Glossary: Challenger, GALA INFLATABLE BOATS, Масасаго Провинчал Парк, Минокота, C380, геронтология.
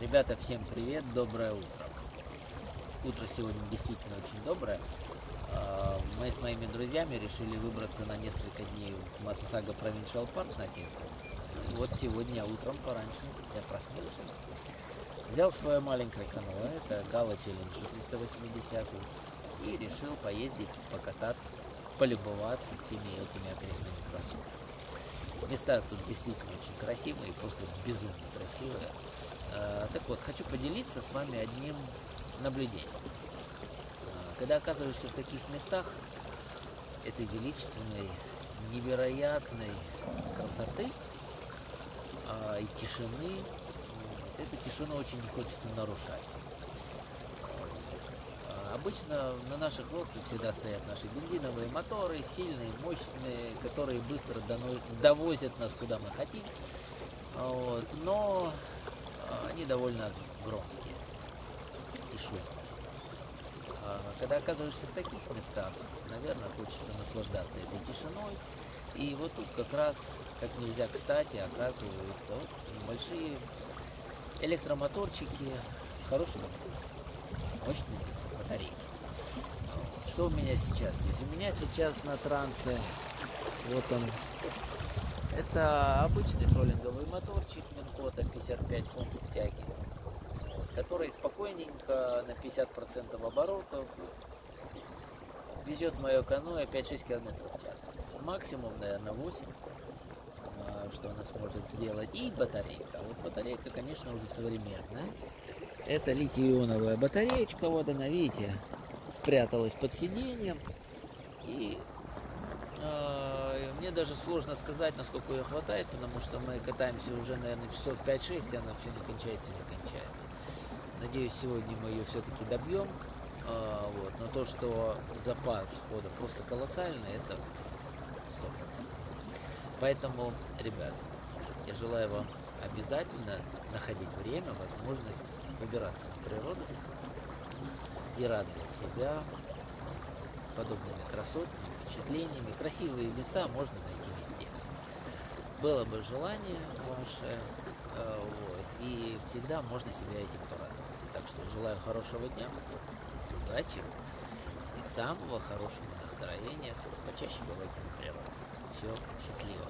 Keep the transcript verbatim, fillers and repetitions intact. Ребята, всем привет, доброе утро. Утро сегодня действительно очень доброе. Мы с моими друзьями решили выбраться на несколько дней в Масасаго Провинчал Парк на Кемпе. Вот сегодня утром пораньше я проснулся. Взял свое маленькое каноэ, это Gala Challenge триста восьмидесятый, и решил поездить, покататься, полюбоваться всеми этими окрестными красотками. Места тут действительно очень красивые, просто безумно красивые. А, так вот, хочу поделиться с вами одним наблюдением. А, когда оказываешься в таких местах, этой величественной, невероятной красоты а, и тишины, эту тишину очень не хочется нарушать. А, обычно на наших лодках всегда стоят наши бензиновые моторы, сильные, мощные, которые быстро довозят нас куда мы хотим. Вот, но они довольно громкие и шумные. А когда оказываешься в таких местах, наверное, хочется наслаждаться этой тишиной. И вот тут как раз, как нельзя кстати, оказываются вот небольшие электромоторчики с хорошими мощными батареями. Что у меня сейчас здесь? У меня сейчас на трансе, вот он, это обычный троллинговый моторчик Минокота пятьдесят пять фунтов тяги, вот, который спокойненько на пятьдесят процентов оборотов везет мое каноэ пять-шесть километров в час. Максимум, наверное, восемь, что она сможет сделать. И батарейка. Вот батарейка, конечно, уже современная. Это литий-ионовая батареечка. Вот она, видите, спряталась под сиденьем. И... мне даже сложно сказать, насколько ее хватает, потому что мы катаемся уже, наверное, часов пять-шесть, и она все не кончается и не кончается. Надеюсь, сегодня мы ее все-таки добьем. А, вот. Но то, что запас хода просто колоссальный, это сто процентов. Поэтому, ребят, я желаю вам обязательно находить время, возможность выбираться в природу и радовать себя подобными красотками, впечатлениями. Красивые места можно найти везде. Было бы желание ваше, вот, и всегда можно себя этим порадовать. Так что желаю хорошего дня, удачи и самого хорошего настроения. Почаще бывайте на природе. Все, счастливо.